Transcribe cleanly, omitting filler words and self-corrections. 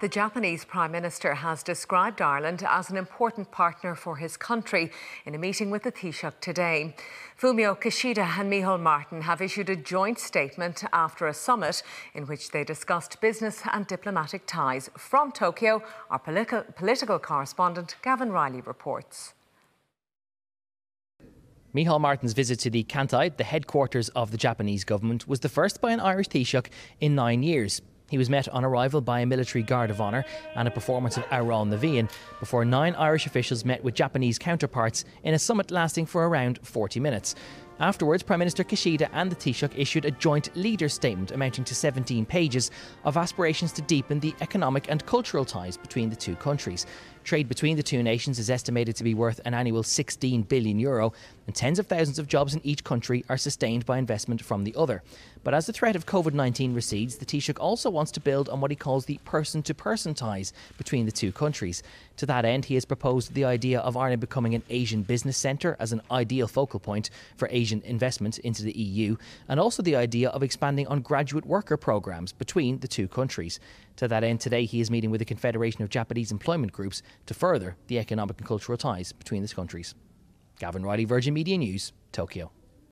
The Japanese Prime Minister has described Ireland as an important partner for his country in a meeting with the Taoiseach today. Fumio Kishida and Micheál Martin have issued a joint statement after a summit in which they discussed business and diplomatic ties. From Tokyo, our political correspondent Gavan Reilly reports. Micheál Martin's visit to the Kantei, the headquarters of the Japanese government, was the first by an Irish Taoiseach in 9 years. He was met on arrival by a military guard of honour and a performance of Amhrán na bhFiann before 9 Irish officials met with Japanese counterparts in a summit lasting for around 40 minutes. Afterwards, Prime Minister Kishida and the Taoiseach issued a joint leader statement amounting to 17 pages of aspirations to deepen the economic and cultural ties between the two countries. Trade between the two nations is estimated to be worth an annual €16 billion, and tens of thousands of jobs in each country are sustained by investment from the other. But as the threat of COVID-19 recedes, the Taoiseach also wants to build on what he calls the person-to-person ties between the two countries. To that end, he has proposed the idea of Ireland becoming an Asian business centre as an ideal focal point for Asian investment into the EU, and also the idea of expanding on graduate worker programmes between the two countries. To that end, today he is meeting with the Confederation of Japanese Employment Groups to further the economic and cultural ties between the countries. Gavan Reilly, Virgin Media News, Tokyo.